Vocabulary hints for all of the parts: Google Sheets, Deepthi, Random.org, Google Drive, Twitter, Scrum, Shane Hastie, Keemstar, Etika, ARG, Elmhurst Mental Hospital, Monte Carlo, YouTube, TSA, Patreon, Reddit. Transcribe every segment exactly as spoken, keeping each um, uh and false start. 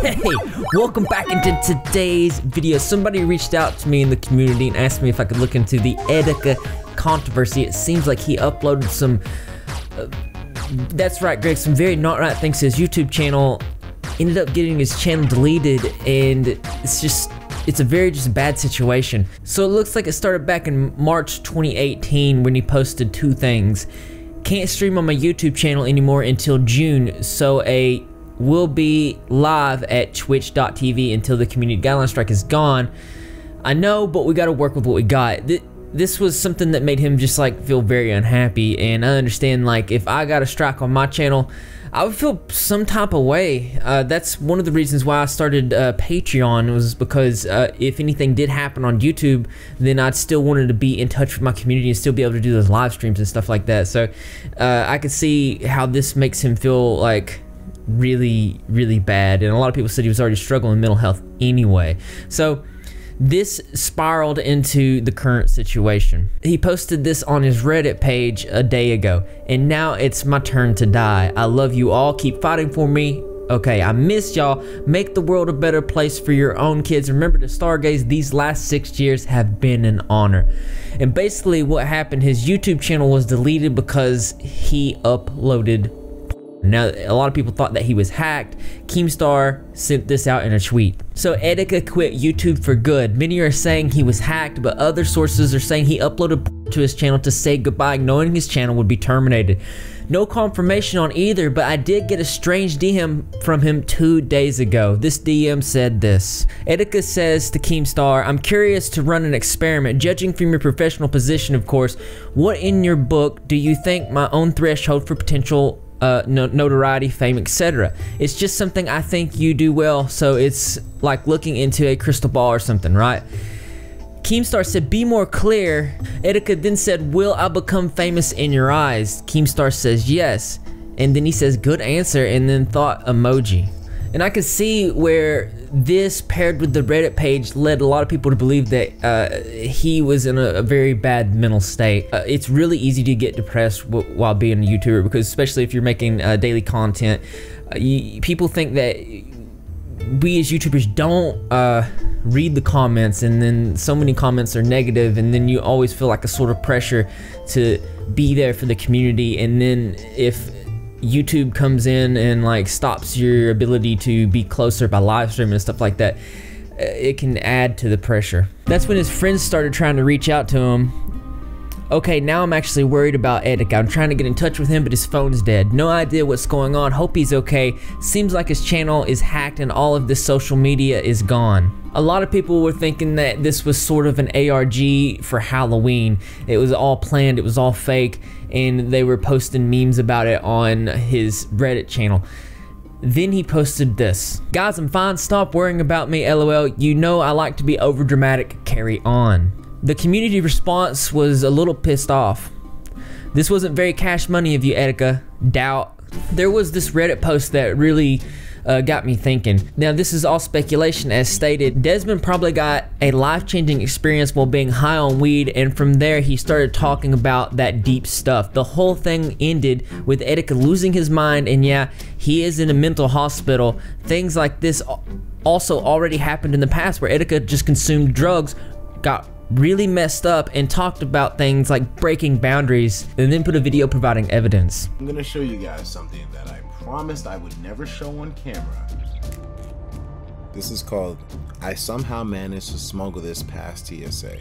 Hey, welcome back into today's video. Somebody reached out to me in the community and asked me if I could look into the Etika controversy. It seems like he uploaded some, uh, that's right Greg, some very not right things to his YouTube channel. Ended up getting his channel deleted, and it's just, it's a very just bad situation. So it looks like it started back in March twenty eighteen when he posted two things. Can't stream on my YouTube channel anymore until June, so a will be live at twitch dot t v until the community guideline strike is gone. I know, but we gotta work with what we got. Th this was something that made him just like feel very unhappy, and I understand, like, if I got a strike on my channel, I would feel some type of way. Uh, that's one of the reasons why I started uh, Patreon, was because uh, if anything did happen on YouTube, then I'd still wanted to be in touch with my community and still be able to do those live streams and stuff like that. So uh, I could see how this makes him feel like really, really bad. And a lot of people said he was already struggling with mental health anyway. So this spiraled into the current situation. He posted this on his Reddit page a day ago. And now it's my turn to die. I love you all. Keep fighting for me. Okay, I miss y'all. Make the world a better place for your own kids. Remember to stargaze. These last six years have been an honor. And basically what happened, his YouTube channel was deleted because he uploaded. Now, a lot of people thought that he was hacked. Keemstar sent this out in a tweet. So Etika quit YouTube for good. Many are saying he was hacked, but other sources are saying he uploaded to his channel to say goodbye, knowing his channel would be terminated. No confirmation on either, but I did get a strange D M from him two days ago. This D M said this. Etika says to Keemstar, I'm curious to run an experiment, judging from your professional position, of course. What in your book do you think my own threshold for potential Uh, no, notoriety, fame, et cetera. It's just something I think you do well, so it's like looking into a crystal ball or something, right? Keemstar said, be more clear. Etika then said, will I become famous in your eyes? Keemstar says yes, and then he says good answer, and then thought emoji. And I could see where this paired with the Reddit page led a lot of people to believe that uh, he was in a, a very bad mental state. Uh, it's really easy to get depressed w while being a YouTuber, because especially if you're making uh, daily content, uh, you, people think that we as YouTubers don't uh, read the comments, and then so many comments are negative, and then you always feel like a sort of pressure to be there for the community. And then if YouTube comes in and like stops your ability to be closer by live streaming and stuff like that, it can add to the pressure. That's when his friends started trying to reach out to him. Okay, now I'm actually worried about Etika. I'm trying to get in touch with him, but his phone's dead. No idea what's going on. Hope he's okay. Seems like his channel is hacked and all of this social media is gone. A lot of people were thinking that this was sort of an A R G for Halloween. It was all planned, it was all fake, and they were posting memes about it on his Reddit channel. Then he posted this. Guys, I'm fine. Stop worrying about me, L O L. You know I like to be overdramatic. Carry on. The community response was a little pissed off. This wasn't very cash money of you, Etika. Doubt. There was this Reddit post that really uh, got me thinking. Now, this is all speculation as stated. Desmond probably got a life-changing experience while being high on weed, and from there he started talking about that deep stuff. The whole thing ended with Etika losing his mind, and yeah, he is in a mental hospital. Things like this also already happened in the past, where Etika just consumed drugs, got really messed up, and talked about things like breaking boundaries, and then put a video providing evidence. I'm gonna show you guys something that I promised I would never show on camera. This is called, I somehow managed to smuggle this past T S A.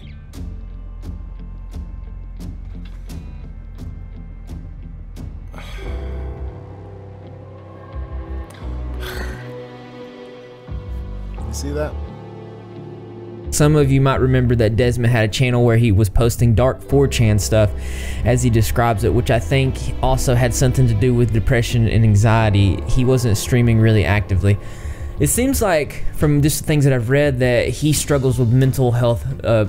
You see that? Some of you might remember that Desmond had a channel where he was posting dark four chan stuff, as he describes it, which I think also had something to do with depression and anxiety. He wasn't streaming really actively. It seems like, from just things that I've read, that he struggles with mental health uh,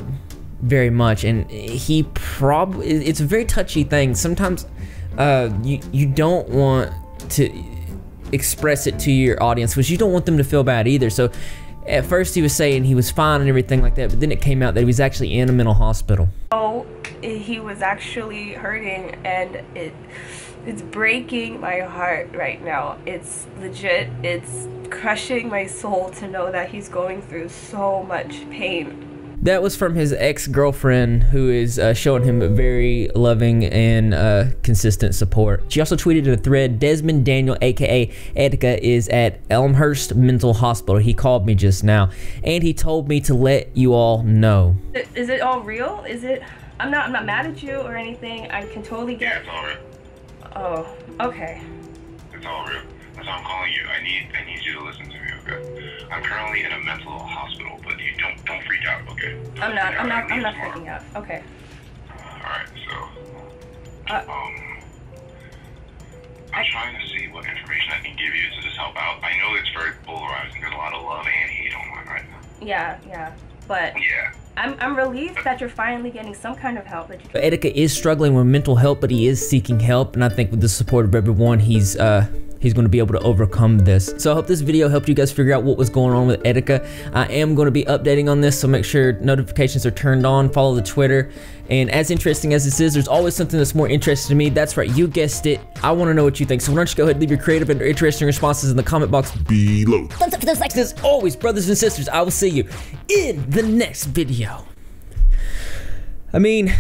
very much, and he probably, it's a very touchy thing. Sometimes uh, you, you don't want to express it to your audience, because you don't want them to feel bad either. So at first he was saying he was fine and everything like that, but then it came out that he was actually in a mental hospital. Oh, he was actually hurting, and it it's breaking my heart right now. It's legit, it's crushing my soul to know that he's going through so much pain. That was from his ex-girlfriend, who is uh, showing him very loving and uh, consistent support. She also tweeted in a thread, Desmond Daniel, aka Etika, is at Elmhurst Mental Hospital. He called me just now, and he told me to let you all know. Is it all real? Is it? I'm not. I'm not mad at you or anything. I can totally get. Yeah, it's all real. Oh, okay. It's all real. That's why I'm calling you. I need. I need you to listen to me, okay? I'm currently in a mental hospital, but you don't. Don't freak out, okay? Don't I'm not. I'm not. I'm not freaking out. Okay. Uh, all right. So. Uh, um. I'm trying to see what information I can give you to just help out. I know it's very polarizing. There's a lot of love and hate online right now. Yeah. Yeah. But. Yeah. I'm, I'm relieved that you're finally getting some kind of help. That you can Etika is struggling with mental health, but he is seeking help, and I think with the support of everyone, he's uh he's going to be able to overcome this. So I hope this video helped you guys figure out what was going on with Etika. I am going to be updating on this, so make sure notifications are turned on, follow the Twitter, and as interesting as this is, there's always something that's more interesting to me. That's right, you guessed it. I want to know what you think, so why don't you go ahead and leave your creative and interesting responses in the comment box below. Thumbs up for those likes, as always, brothers and sisters. I will see you in the next video. I mean,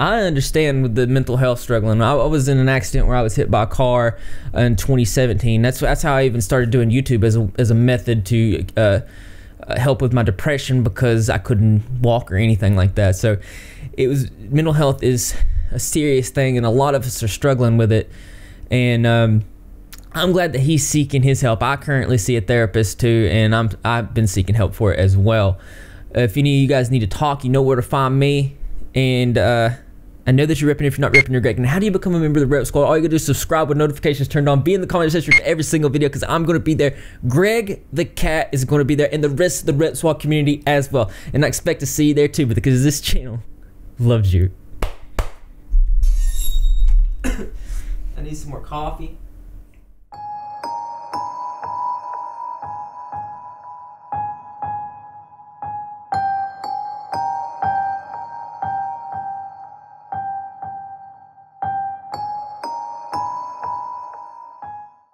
I understand with the mental health struggling. I, I was in an accident where I was hit by a car in twenty seventeen. That's that's how I even started doing YouTube as a, as a method to uh, help with my depression, because I couldn't walk or anything like that. So it was, mental health is a serious thing, and a lot of us are struggling with it. And um, I'm glad that he's seeking his help. I currently see a therapist too, and I'm I've been seeking help for it as well. If any of you guys need to talk, you know where to find me. And uh, I know that you're ripping. If you're not ripping, you're great. And how do you become a member of the Rep Squad? All you gotta do is subscribe with notifications turned on. Be in the comment section for every single video, because I'm gonna be there. Greg the Cat is gonna be there, and the rest of the Rep Squad community as well. And I expect to see you there too, because this channel loves you. I need some more coffee.